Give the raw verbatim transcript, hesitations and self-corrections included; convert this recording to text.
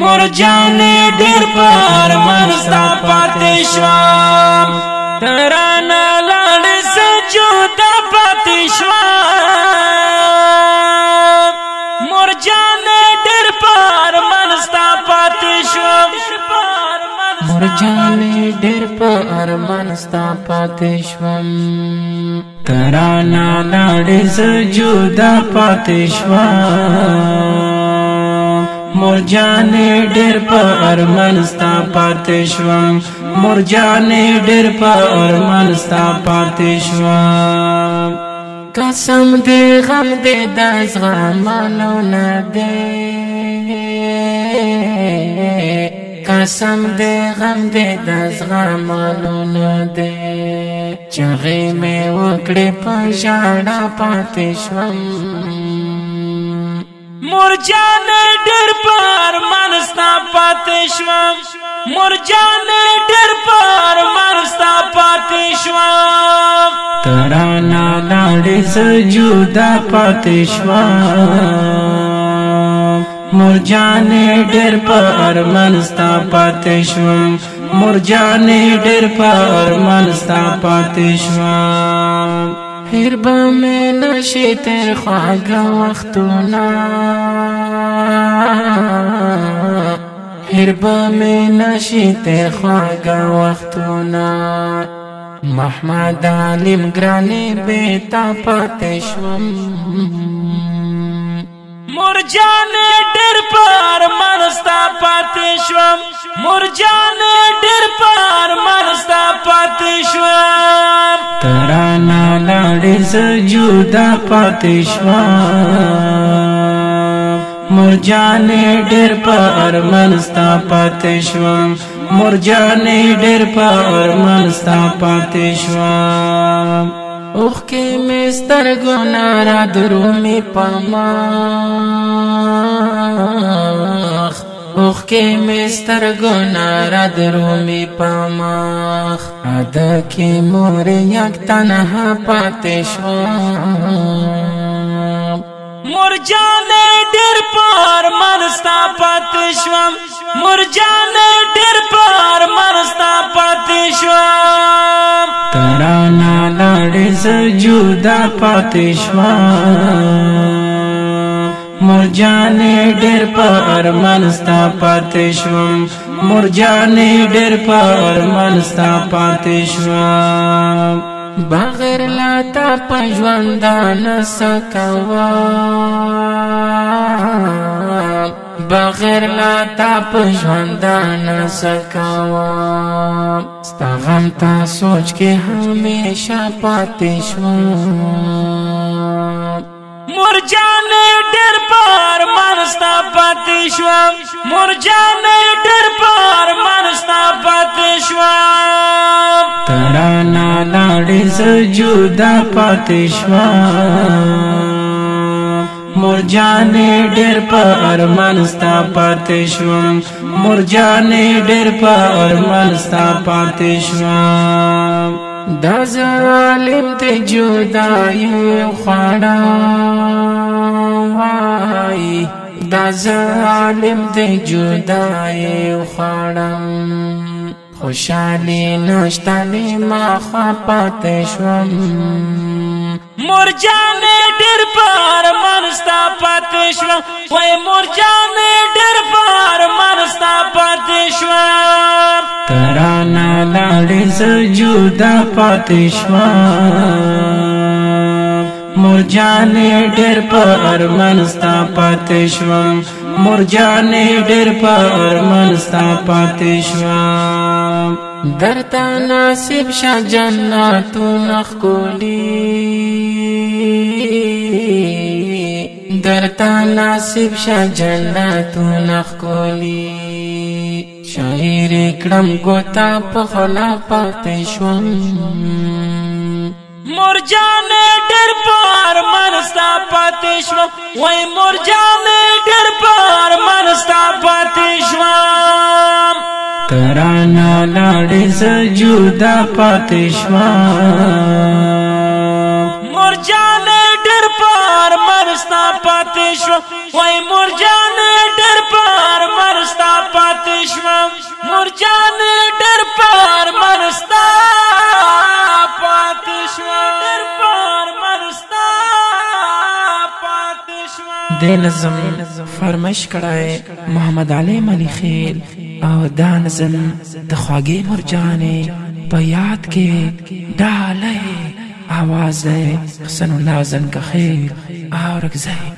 مرجانې ډېر په ارمان ستا پاتې شوم، ته رانه لاړې زه جدا پاتې شوم. مرجانې ډېر په ارمان ستا پاتې شوم، مرجانې ډېر په ارمان ستا پاتې شوم، ته رانه لاړې زه جدا پاتې شوم. مرجانې ډېر په ارمان ستا پاتې شوم، مرجانې ډېر په ارمان ستا پاتې شوم. قسم دې غم دې د زغملو نه دی، قسم دې غم دې د زغملو نه دی. چغې مې وکړې په ژړا پاتې شوم، مرجانې ډېر په ارمان ستا پاتې شوم، مرجانې ډېر په ارمان ستا پاتې شوم، ته رانه لاړې زه جدا پاتې شوم. مرجانې ډېر په ارمان ستا پاتې شوم، مرجانې ډېر په ارمان ستا پاتې شوم. هیر به مې نشي تېر خواږه وختونه، هیر به مې نشي تېر خواږه وختونه. محمد عالم ګرانې بې تا پاتې شوم، مرجانې ډېر په ارمان ستا پاتې شوم، مرجانې ډېر په ارمان ستا پاتې شوم، ته رانه لاړې زه جدا پاتې شوم. مرجانې ډېر په ارمان ستا پاتې شوم، مرجانې ډېر په ارمان ستا پاتې شوم. اوښکې مې سترګو نه را درومي په مخ، اوښکې مې سترګو نه را درومي په مخ. اده کې مور یک تنها پاتې شوم، مرجانې ډېر په ارمان ستا پاتې شوم، مرجانې ډېر په ارمان ستا پاتې شوم، ته رانه لاړې زه جدا پاتې شوم. مرجانې ډېر په ارمان ستا پاتې شوم، مرجانې ډېر په ارمان ستا پاتې شوم. بغیر له تا په ژوندانه څه کوم، بغیر لا تا په ژوندانه څه کوم. ستا غم ته سوچ کې همیشه پاتې شوم، مرجانې ډېر په ارمان ستا پاتې شوم، مرجانې ډېر په ارمان ستا پاتې شوم، ته رانه لاړې زه جدا پاتې شوم. مرجانې ډېر په ارمان ستا پاتې شوم، مرجانې ډېر په ارمان ستا پاتې شوم. دا زه عالم ته جدایي وخوړه، وایي دا زه عالم ته جدایي وخوړم. خوشحالي نشته نیمه خوا پاتې شوم، مرجانې ډېر په ارمان ستا پاتې شوم، وایي مرجانې ډېر په ارمان ستا پاتې شوم، ته رانه لاړې زه جدا پاتې شوم. مرجانې ډېر په ارمان ستا پاتې شوم، مرجانې ډېر په ارمان ستا پاتې شوم. درته نصیب شه جنتونه ښکلي، درته نصیب شه جنتونه ښکلي. شاعر کړم ګوته په خوله پاتې شوم، مرجانې ډېر په ارمان ستا پاتې شوم، وایي مرجانې ډېر په ارمان ستا پاتې شوم، ته رانه لاړې زه جدا پاتې شوم. مرجانې ډېر په ارمان ستا پاتې شوم، وایي مرجانې ډېر په ارمان ستا شوم مرجان ډېر پر منستا پات شوم ډېر پر منستا پات شوم د نظم فرمایش کړای محمد علي مليخیل او دا نظم د خواږه مرجانې په یاد کې ډالې आवाज حسن الله زنکخیل او رکزای